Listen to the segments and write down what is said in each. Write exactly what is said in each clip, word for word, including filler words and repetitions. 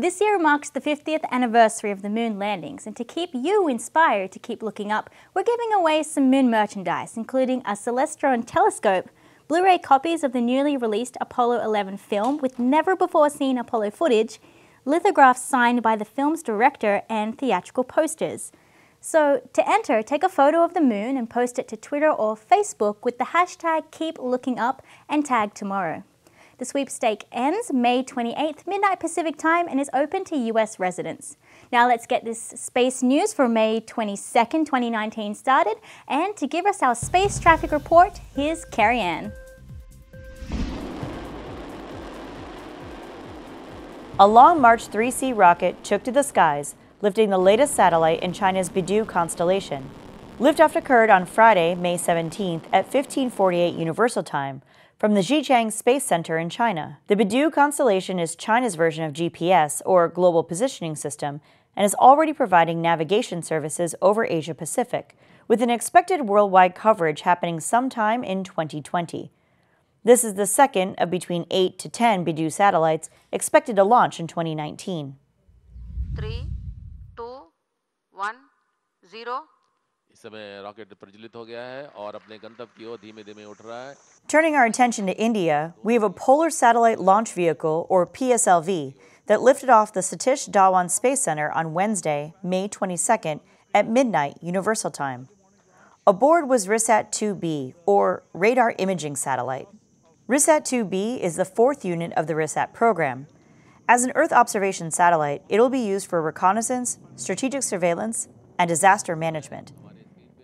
This year marks the fiftieth anniversary of the moon landings, and to keep you inspired to keep looking up, we're giving away some moon merchandise, including a Celestron telescope, Blu-ray copies of the newly released Apollo eleven film with never-before-seen Apollo footage, lithographs signed by the film's director, and theatrical posters. So, to enter, take a photo of the moon and post it to Twitter or Facebook with the hashtag KeepLookingUp and tag tomorrow. The sweepstake ends May twenty-eighth, midnight Pacific time, and is open to U S residents. Now let's get this space news for May twenty-second, twenty nineteen started, and to give us our space traffic report, here's Carrie-Anne. A Long March three C rocket took to the skies, lifting the latest satellite in China's Beidou constellation. Liftoff occurred on Friday, May seventeenth at fifteen forty-eight Universal Time, from the Xichang Space Center in China. The Beidou constellation is China's version of G P S, or Global Positioning System, and is already providing navigation services over Asia Pacific, with an expected worldwide coverage happening sometime in twenty twenty. This is the second of between eight to ten Beidou satellites expected to launch in twenty nineteen. three, two, one, zero. Turning our attention to India, we have a Polar Satellite Launch Vehicle, or P S L V, that lifted off the Satish Dawan Space Center on Wednesday, May twenty-second at midnight Universal Time. Aboard was RISAT two B, or Radar Imaging Satellite. RISAT two B is the fourth unit of the RISAT program. As an Earth observation satellite, it will be used for reconnaissance, strategic surveillance, and disaster management.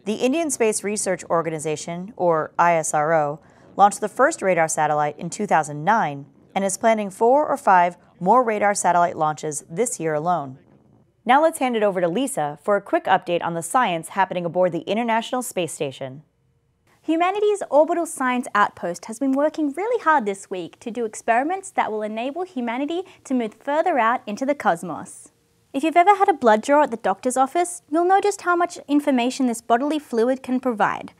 The Indian Space Research Organization, or I S R O, launched the first radar satellite in two thousand nine and is planning four or five more radar satellite launches this year alone. Now let's hand it over to Lisa for a quick update on the science happening aboard the International Space Station. Humanity's Orbital Science Outpost has been working really hard this week to do experiments that will enable humanity to move further out into the cosmos. If you've ever had a blood draw at the doctor's office, you'll know just how much information this bodily fluid can provide.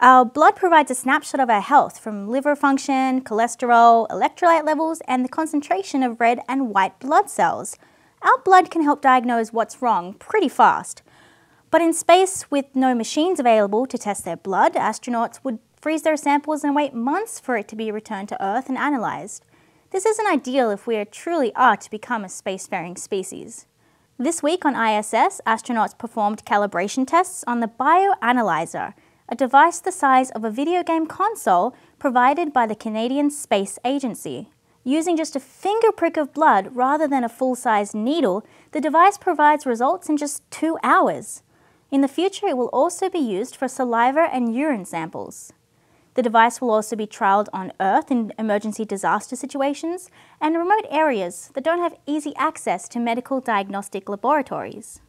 Our blood provides a snapshot of our health, from liver function, cholesterol, electrolyte levels, and the concentration of red and white blood cells. Our blood can help diagnose what's wrong pretty fast. But in space, with no machines available to test their blood, astronauts would freeze their samples and wait months for it to be returned to Earth and analysed. This isn't ideal if we truly are to become a spacefaring species. This week on I S S, astronauts performed calibration tests on the Bioanalyzer, a device the size of a video game console provided by the Canadian Space Agency. Using just a finger prick of blood rather than a full-size needle, the device provides results in just two hours. In the future, it will also be used for saliva and urine samples. The device will also be trialled on Earth in emergency disaster situations and remote areas that don't have easy access to medical diagnostic laboratories.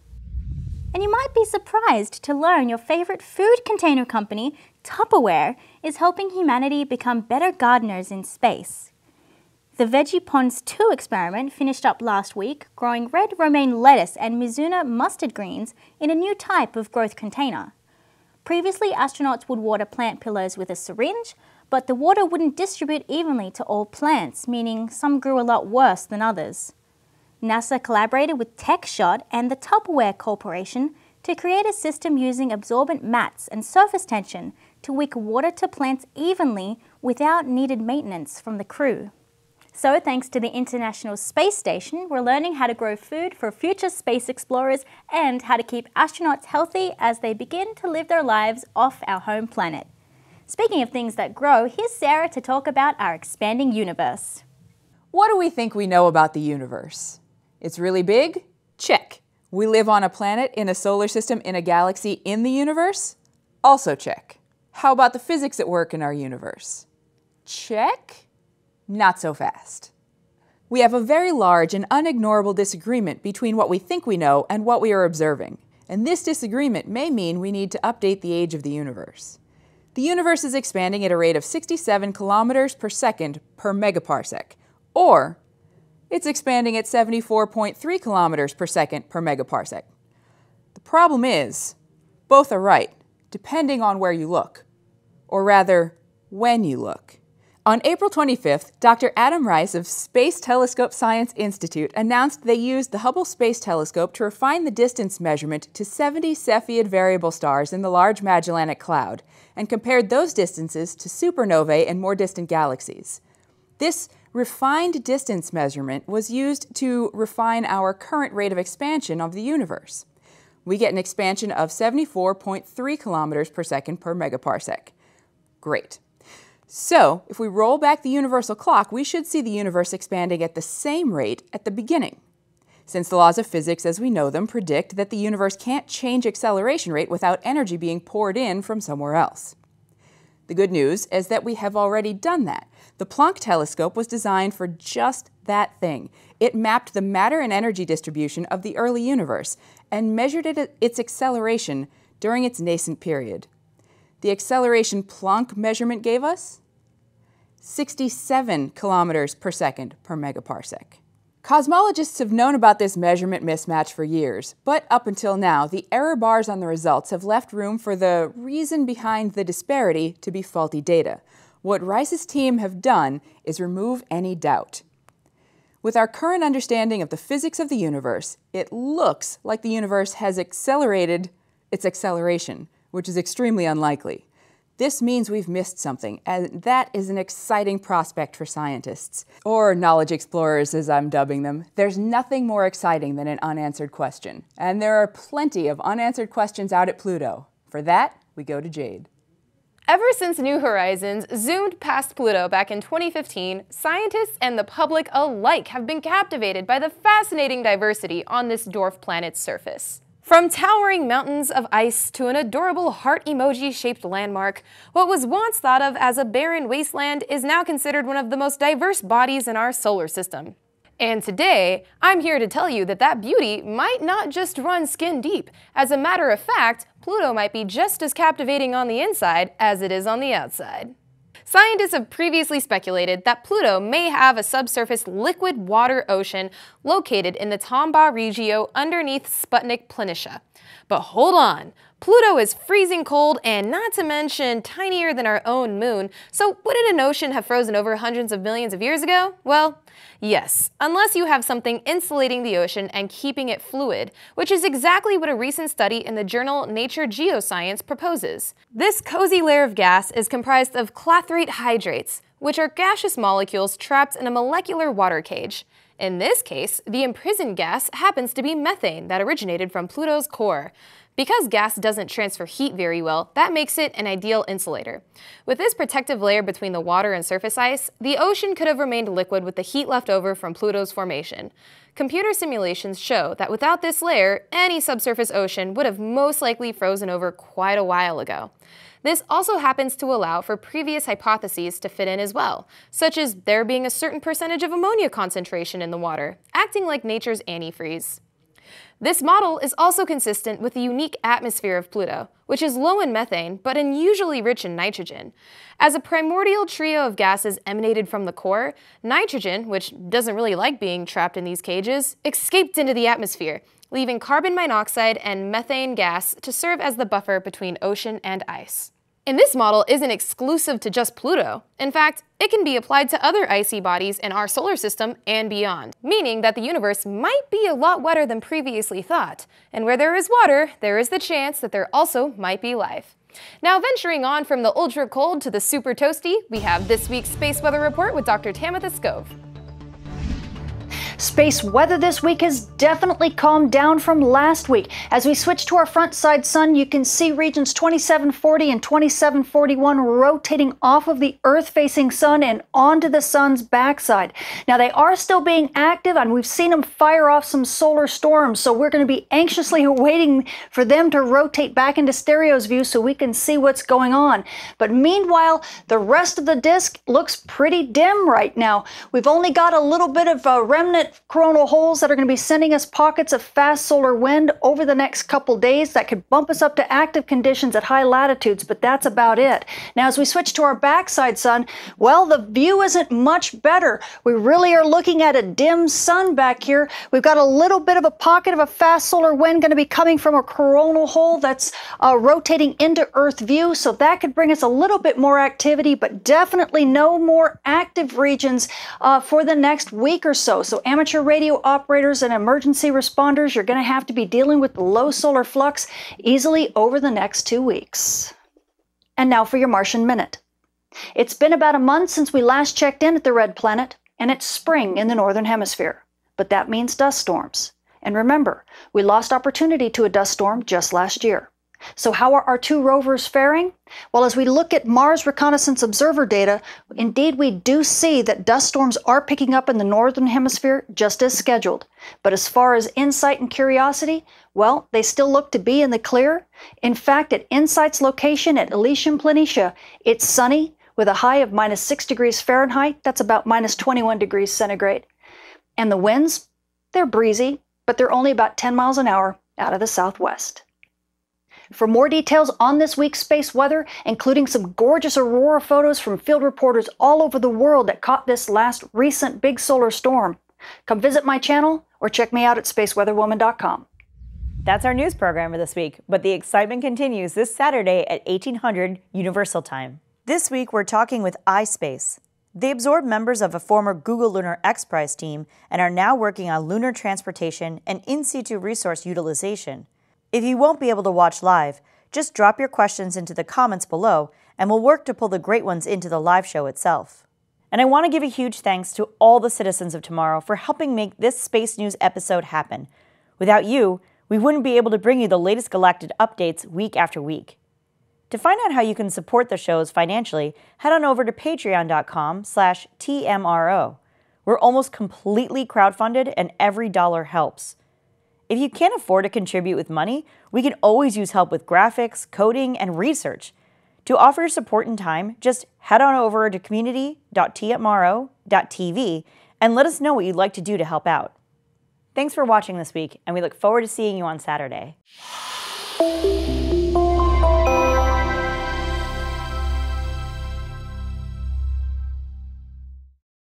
And you might be surprised to learn your favourite food container company, Tupperware, is helping humanity become better gardeners in space. The Veggie Ponds two experiment finished up last week, growing red romaine lettuce and Mizuna mustard greens in a new type of growth container. Previously, astronauts would water plant pillows with a syringe, but the water wouldn't distribute evenly to all plants, meaning some grew a lot worse than others. NASA collaborated with TechShot and the Tupperware Corporation to create a system using absorbent mats and surface tension to wick water to plants evenly without needed maintenance from the crew. So, thanks to the International Space Station, we're learning how to grow food for future space explorers and how to keep astronauts healthy as they begin to live their lives off our home planet. Speaking of things that grow, here's Sarah to talk about our expanding universe. What do we think we know about the universe? It's really big? Check. We live on a planet, in a solar system, in a galaxy, in the universe? Also check. How about the physics at work in our universe? Check? Not so fast. We have a very large and unignorable disagreement between what we think we know and what we are observing, and this disagreement may mean we need to update the age of the universe. The universe is expanding at a rate of sixty-seven kilometers per second per megaparsec, or it's expanding at seventy-four point three kilometers per second per megaparsec. The problem is, both are right, depending on where you look, or rather, when you look. On April twenty-fifth, Doctor Adam Rice of Space Telescope Science Institute announced they used the Hubble Space Telescope to refine the distance measurement to seventy Cepheid variable stars in the Large Magellanic Cloud, and compared those distances to supernovae and more distant galaxies. This refined distance measurement was used to refine our current rate of expansion of the universe. We get an expansion of seventy-four point three kilometers per second per megaparsec. Great. So, if we roll back the universal clock, we should see the universe expanding at the same rate at the beginning. Since the laws of physics as we know them predict that the universe can't change acceleration rate without energy being poured in from somewhere else. The good news is that we have already done that. The Planck telescope was designed for just that thing. It mapped the matter and energy distribution of the early universe and measured it, its acceleration during its nascent period. The acceleration Planck measurement gave us? sixty-seven kilometers per second per megaparsec. Cosmologists have known about this measurement mismatch for years, but up until now, the error bars on the results have left room for the reason behind the disparity to be faulty data. What Rice's team have done is remove any doubt. With our current understanding of the physics of the universe, it looks like the universe has accelerated its acceleration, which is extremely unlikely. This means we've missed something, and that is an exciting prospect for scientists, or knowledge explorers as I'm dubbing them. There's nothing more exciting than an unanswered question, and there are plenty of unanswered questions out at Pluto. For that, we go to Jade. Ever since New Horizons zoomed past Pluto back in twenty fifteen, scientists and the public alike have been captivated by the fascinating diversity on this dwarf planet's surface. From towering mountains of ice to an adorable heart emoji-shaped landmark, what was once thought of as a barren wasteland is now considered one of the most diverse bodies in our solar system. And today, I'm here to tell you that that beauty might not just run skin deep. As a matter of fact, Pluto might be just as captivating on the inside as it is on the outside. Scientists have previously speculated that Pluto may have a subsurface liquid water ocean located in the Tombaugh Regio underneath Sputnik Planitia. But hold on! Pluto is freezing cold and not to mention tinier than our own moon, so wouldn't an ocean have frozen over hundreds of millions of years ago? Well, yes, unless you have something insulating the ocean and keeping it fluid, which is exactly what a recent study in the journal Nature Geoscience proposes. This cozy layer of gas is comprised of clathrate hydrates, which are gaseous molecules trapped in a molecular water cage. In this case, the imprisoned gas happens to be methane that originated from Pluto's core. Because gas doesn't transfer heat very well, that makes it an ideal insulator. With this protective layer between the water and surface ice, the ocean could have remained liquid with the heat left over from Pluto's formation. Computer simulations show that without this layer, any subsurface ocean would have most likely frozen over quite a while ago. This also happens to allow for previous hypotheses to fit in as well, such as there being a certain percentage of ammonia concentration in the water, acting like nature's antifreeze. This model is also consistent with the unique atmosphere of Pluto, which is low in methane but unusually rich in nitrogen. As a primordial trio of gases emanated from the core, nitrogen, which doesn't really like being trapped in these cages, escaped into the atmosphere, leaving carbon monoxide and methane gas to serve as the buffer between ocean and ice. And this model isn't exclusive to just Pluto. In fact, it can be applied to other icy bodies in our solar system and beyond, meaning that the universe might be a lot wetter than previously thought. And where there is water, there is the chance that there also might be life. Now, venturing on from the ultra cold to the super toasty, we have this week's Space Weather Report with Doctor Tamitha Skov. Space weather this week has definitely calmed down from last week. As we switch to our front side sun, you can see regions twenty-seven forty and twenty-seven forty-one rotating off of the Earth-facing sun and onto the sun's backside. Now, they are still being active, and we've seen them fire off some solar storms, so we're going to be anxiously waiting for them to rotate back into stereo's view so we can see what's going on. But meanwhile, the rest of the disk looks pretty dim right now. We've only got a little bit of a remnant distant coronal holes that are going to be sending us pockets of fast solar wind over the next couple days that could bump us up to active conditions at high latitudes, but that's about it. Now, as we switch to our backside sun, well, the view isn't much better. We really are looking at a dim sun back here. We've got a little bit of a pocket of a fast solar wind going to be coming from a coronal hole that's uh, rotating into Earth view, so that could bring us a little bit more activity, but definitely no more active regions uh, for the next week or so. So amateur radio operators and emergency responders, you're going to have to be dealing with the low solar flux easily over the next two weeks. And now for your Martian Minute. It's been about a month since we last checked in at the Red Planet, and it's spring in the Northern Hemisphere. But that means dust storms. And remember, we lost opportunity to a dust storm just last year. So how are our two rovers faring? Well, as we look at Mars Reconnaissance Observer data, indeed we do see that dust storms are picking up in the Northern Hemisphere just as scheduled. But as far as InSight and Curiosity, well, they still look to be in the clear. In fact, at InSight's location at Elysium Planitia, it's sunny, with a high of minus six degrees Fahrenheit, that's about minus twenty-one degrees centigrade. And the winds, they're breezy, but they're only about ten miles an hour out of the southwest. For more details on this week's space weather, including some gorgeous aurora photos from field reporters all over the world that caught this last recent big solar storm, come visit my channel or check me out at space weather woman dot com. That's our news program for this week, but the excitement continues this Saturday at eighteen hundred Universal Time. This week, we're talking with iSpace. They absorb members of a former Google Lunar XPRIZE team and are now working on lunar transportation and in-situ resource utilization. If you won't be able to watch live, just drop your questions into the comments below, and we'll work to pull the great ones into the live show itself. And I want to give a huge thanks to all the citizens of tomorrow for helping make this Space News episode happen. Without you, we wouldn't be able to bring you the latest galactic updates week after week. To find out how you can support the shows financially, head on over to patreon dot com slash T M R O. We're almost completely crowdfunded and every dollar helps. If you can't afford to contribute with money, we can always use help with graphics, coding, and research. To offer your support and time, just head on over to community dot T M R O dot T V and let us know what you'd like to do to help out. Thanks for watching this week, and we look forward to seeing you on Saturday.